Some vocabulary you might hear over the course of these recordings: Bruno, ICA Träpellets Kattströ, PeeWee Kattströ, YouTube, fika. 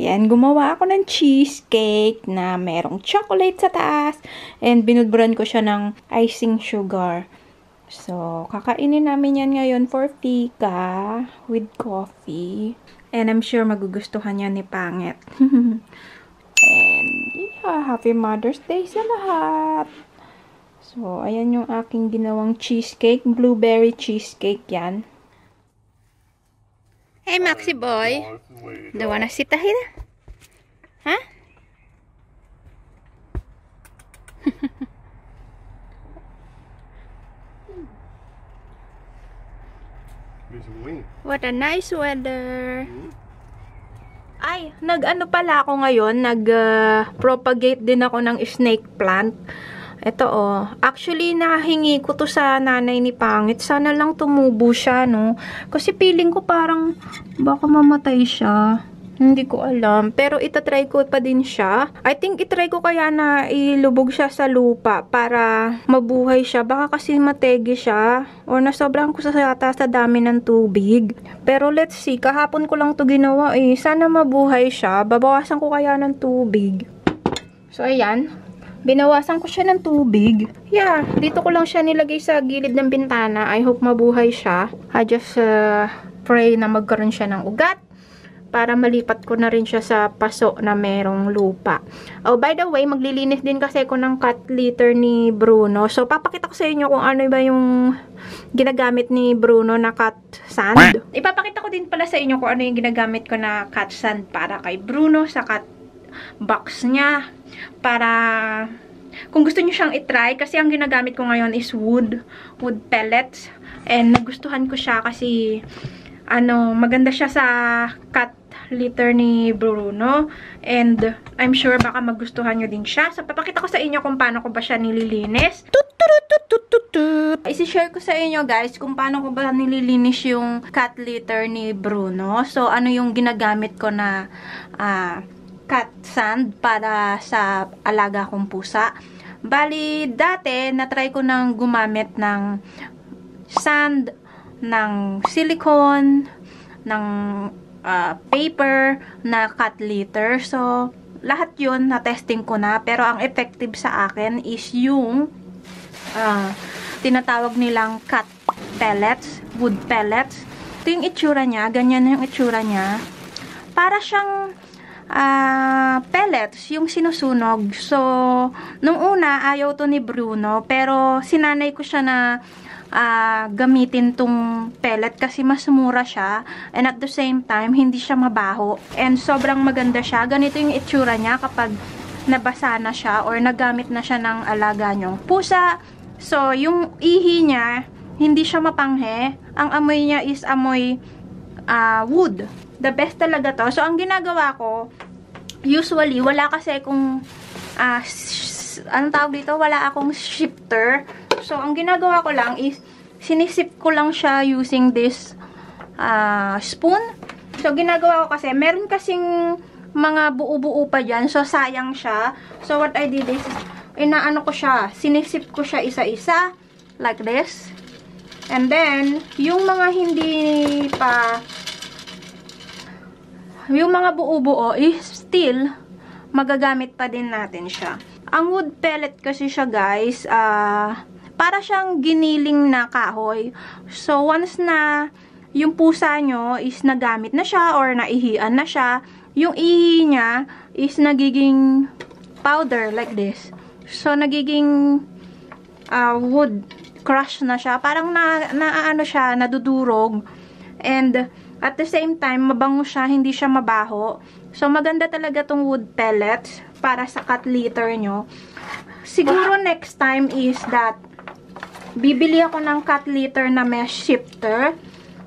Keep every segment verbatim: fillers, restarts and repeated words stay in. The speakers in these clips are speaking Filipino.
birthday. And gumawa ako ng cheesecake na merong chocolate sa taas. And binudburan ko siya ng icing sugar. So, kakainin namin yan ngayon for fika with coffee. And I'm sure magugustuhan yan ni Pangit. And yeah, happy Mother's Day sa lahat! So, ayan yung aking ginawang cheesecake. Blueberry cheesecake yan. Hey, Maxi Boy. Dawa na si Tahir. Ha? What a nice weather. Ay, nag-ano pala ako ngayon. Nag-propagate uh, din ako ng snake plant. Ito oh. Actually, nahingi ko to sa nanay ni Pangit. Sana lang tumubo siya, no? Kasi feeling ko parang baka mamatay siya. Hindi ko alam. Pero itatry ko pa din siya. I think itry ko kaya na ilubog siya sa lupa para mabuhay siya. Baka kasi mategi siya. O nasobrahan ko sa yata sa dami ng tubig. Pero let's see. Kahapon ko lang to ginawa eh. Sana mabuhay siya. Babawasan ko kaya ng tubig. So, ayan. Binawasan ko siya ng tubig. Yeah, dito ko lang siya nilagay sa gilid ng bintana. I hope mabuhay siya. I just uh, pray na magkaroon siya ng ugat para malipat ko na rin siya sa paso na merong lupa. Oh, by the way, maglilinis din kasi ako ng cat litter ni Bruno. So, papakita ko sa inyo kung ano ba yung ginagamit ni Bruno na cat sand. Ipapakita ko din pala sa inyo kung ano yung ginagamit ko na cat sand para kay Bruno sa cat box niya. Para kung gusto niyo siyang i-try kasi ang ginagamit ko ngayon is wood wood pellets and nagustuhan ko siya kasi ano, maganda siya sa cat litter ni Bruno and I'm sure baka magustuhan niyo din siya. So papakita ko sa inyo kung paano ko ba siya nililinis. I-share ko sa inyo guys kung paano ko ba nililinis yung cat litter ni Bruno. So ano yung ginagamit ko na ah uh, cat sand para sa alaga kong pusa. Bali, dati, natry ko nang gumamit ng sand, ng silicone, ng uh, paper, na cat litter. So, lahat yun, na-testing ko na. Pero, ang effective sa akin is yung uh, tinatawag nilang cat pellets, wood pellets. Ito yung itsura niya. Ganyan yung itsura niya. Para siyang Uh, pellets, yung sinusunog. So, nung una ayaw to ni Bruno, pero sinanay ko siya na uh, gamitin tong pellet kasi mas mura siya, and at the same time hindi siya mabaho, and sobrang maganda siya. Ganito yung itsura niya kapag nabasa na siya or nagamit na siya ng alaga niyong pusa. So, yung ihi niya hindi siya mapanghe. Ang amoy niya is amoy uh, wood. The best talaga to. So, ang ginagawa ko, usually, wala kasi kung, uh, anong tawag dito? Wala akong shifter. So, ang ginagawa ko lang is, sinisip ko lang siya using this uh, spoon. So, ginagawa ko kasi, meron kasing mga buo-buo pa dyan. So, sayang siya. So, what I did is, inaano ko siya, sinisip ko siya isa-isa, like this. And then, yung mga hindi pa yung mga buo-buo is still magagamit pa din natin siya. Ang wood pellet kasi siya guys, uh, para siyang giniling na kahoy. So once na yung pusa nyo is nagamit na siya or naihian na siya, yung ihi niya is nagiging powder like this. So nagiging uh, wood crush na siya. Parang na, na ano siya, nadudurog. And at the same time, mabango siya, hindi siya mabaho. So, maganda talaga tong wood pellets para sa cat litter nyo. Siguro next time is that bibili ako ng cat litter na may shifter.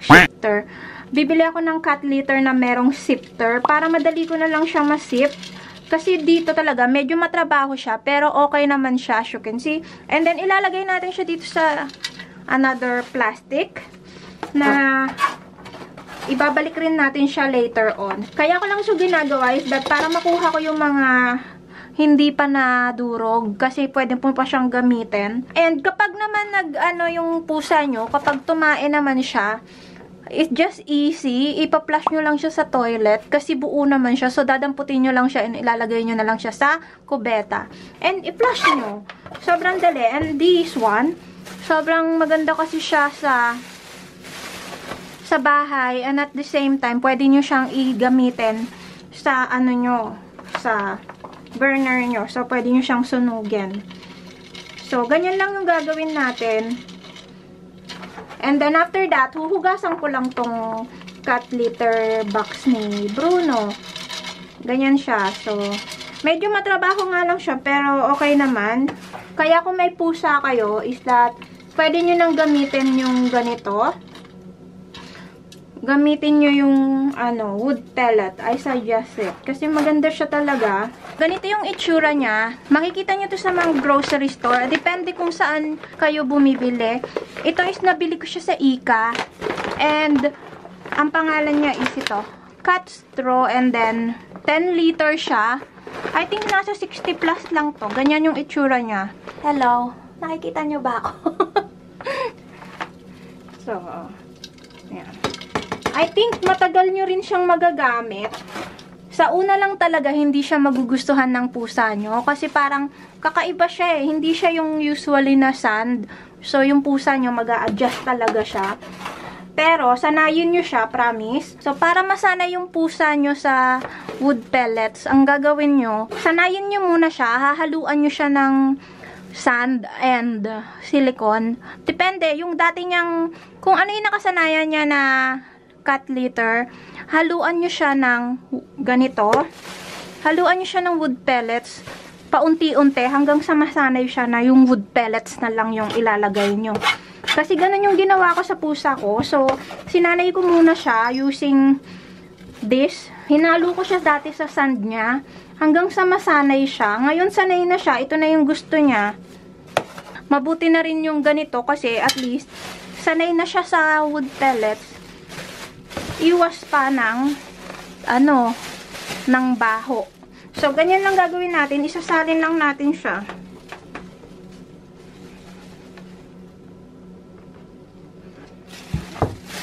Shifter. Bibili ako ng cat litter na merong sifter para madali ko na lang siya masip. Kasi dito talaga, medyo matrabaho siya, pero okay naman siya as you can see. And then, ilalagay natin siya dito sa another plastic na ibabalik rin natin siya later on. Kaya ko lang siya ginagawa is that para makuha ko yung mga hindi pa nadurog kasi pwede po pa siyang gamitin. And kapag naman nag ano yung pusa nyo, kapag tumae naman siya, It's just easy. Ipa-flush nyo lang siya sa toilet kasi buo naman siya. So, dadamputin nyo lang siya and ilalagay nyo na lang siya sa kubeta. And, i-flush nyo. Sobrang dali. And this one, sobrang maganda kasi siya sa sa bahay, and at the same time, pwede nyo siyang i-gamitin sa, ano nyo, sa burner nyo. So, pwede nyo siyang sunugin. So, ganyan lang yung gagawin natin. And then, after that, huhugasan ko lang tong cat litter box ni Bruno. Ganyan siya. So, medyo matrabaho nga lang siya, pero okay naman. Kaya kung may pusa kayo, is that, pwede nyo nang gamitin yung ganito. Gamitin nyo yung ano, wood pellet. I suggest it. Kasi maganda siya talaga. Ganito yung itsura niya. Makikita nyo to sa mga grocery store. Depende kung saan kayo bumibili. Ito is nabili ko siya sa I C A. And ang pangalan niya is ito. Kattströ. And then ten liter siya. I think nasa sixty plus lang to. Ganyan yung itsura niya. Hello. Nakikita nyo ba ako? So, ayan. I think matagal nyo rin siyang magagamit. Sa una lang talaga, hindi siya magugustuhan ng pusa nyo. Kasi parang kakaiba siya eh. Hindi siya yung usually na sand. So, yung pusa nyo, mag-a-adjust talaga siya. Pero, sanayin nyo siya, promise. So, para masana yung pusa nyo sa wood pellets, ang gagawin nyo, sanayin nyo muna siya. Hahaluan nyo siya ng sand and silicone. Depende, yung dati niyang, kung ano yung nakasanayan niya na cat litter, haluan nyo siya ng ganito. Haluan nyo siya ng wood pellets paunti-unti hanggang sa masanay siya na yung wood pellets na lang yung ilalagay nyo. Kasi ganun yung ginawa ko sa pusa ko. So, sinanay ko muna siya using this. Hinalo ko siya dati sa sand niya hanggang sa masanay siya. Ngayon, sanay na siya. Ito na yung gusto niya. Mabuti na rin yung ganito kasi at least sanay na siya sa wood pellets. Iwas pa ng ano, ng baho. So, ganyan lang gagawin natin. Isasalin lang natin siya.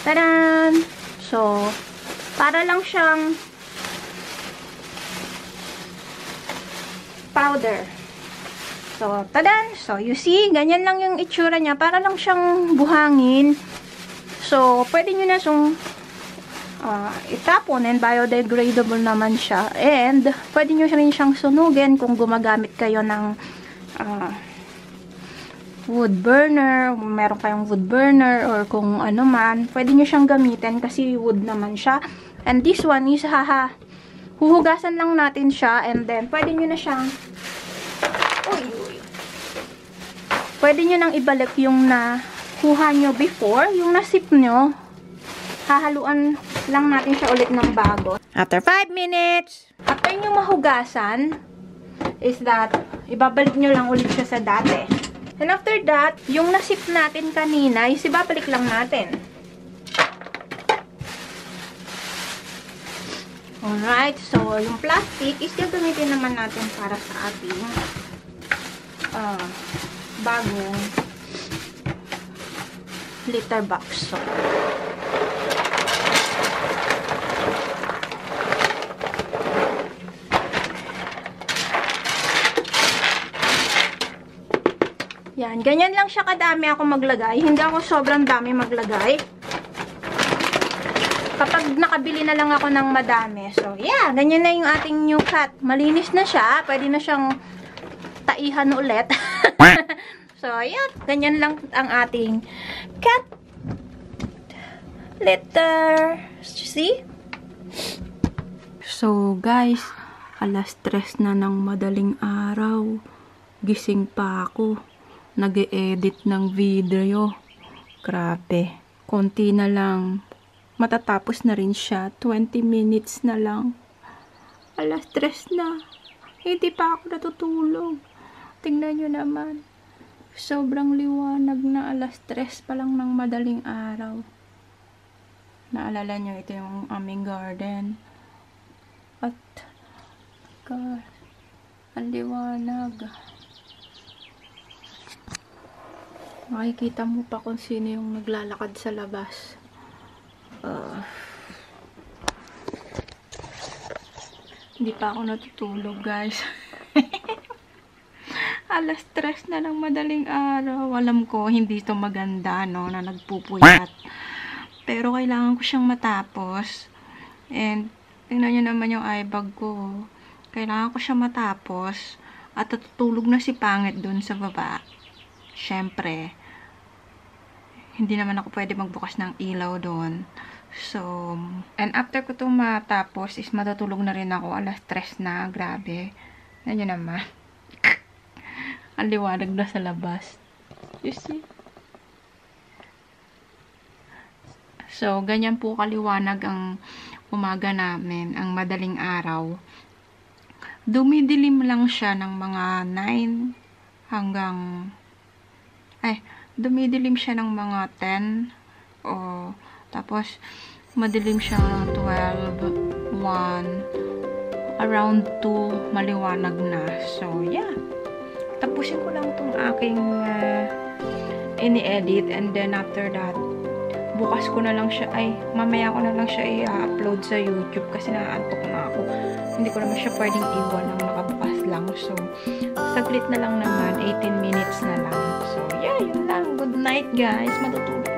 Tadaan! So, para lang siyang powder. So, tadaan! So, you see, ganyan lang yung itsura niya. Para lang siyang buhangin. So, pwede nyo na sung Uh, itapon, and biodegradable naman siya, and pwede nyo rin siyang sunugin kung gumagamit kayo ng uh, wood burner, meron kayong wood burner or kung ano man, pwede nyo siyang gamitin kasi wood naman siya. And this one is haha huhugasan lang natin siya, and then pwede nyo na siyang uy, uy. Pwede nyo nang ibalik yung nakuha nyo before, yung nasip nyo. Hahaluan lang natin siya ulit ng bago. After five minutes, after nyo mahugasan, is that, ibabalik nyo lang ulit siya sa dati. And after that, yung nasip natin kanina, is ibabalik lang natin. Alright, so yung plastic is gagamitin naman natin para sa ating uh, bagong litter box. So, yan. Ganyan lang siya kadami ako maglagay. Hindi ako sobrang dami maglagay. Kapag nakabili na lang ako ng madami. So, yeah. Ganyan na yung ating new cat. Malinis na siya. Pwede na siyang taihan ulit. So, yeah. Ganyan lang ang ating cat litter. See? So, guys. Alas tres na ng madaling araw. Gising pa ako. Nag-e-edit ng video. Grabe. Konti na lang. Matatapos na rin siya. twenty minutes na lang. Alas tres na. Hindi pa ako natutulog. Tingnan nyo naman. Sobrang liwanag na alas tres pa lang ng madaling araw. Naalala nyo, ito yung aming garden. At, God, ang liwanag. Makikita mo pa kung sino yung naglalakad sa labas. Uh, hindi pa ako natutulog, guys. Alas tres na ng madaling araw. Alam ko, hindi ito maganda, no, na nagpupuyat. Pero kailangan ko siyang matapos. And, tingnan nyo naman yung eye bag ko. Kailangan ko siya matapos. At tutulog na si Pangit dun sa baba. Siyempre, hindi naman ako pwede magbukas ng ilaw dun. So, and after ko ito matapos, is matutulog na rin ako. Alas tres na, grabe. Tingnan nyo naman. Ang liwanag na sa labas. You see? So, ganyan po kaliwanag ang umaga namin, ang madaling araw. Dumidilim lang siya ng mga nine hanggang... Ay, dumidilim siya ng mga ten. O, tapos, madilim siya ng twelve, one, around two, maliwanag na. So, yeah. Tapusin ko lang itong aking uh, ini-edit, and then after that bukas ko na lang siya, ay mamaya ko na lang siya i-upload sa YouTube kasi naantok na ako, hindi ko naman siya pwedeng iwan ng nakabukas lang, so saglit na lang naman, eighteen minutes na lang. So yeah, yun lang. Good night, guys. Matutulog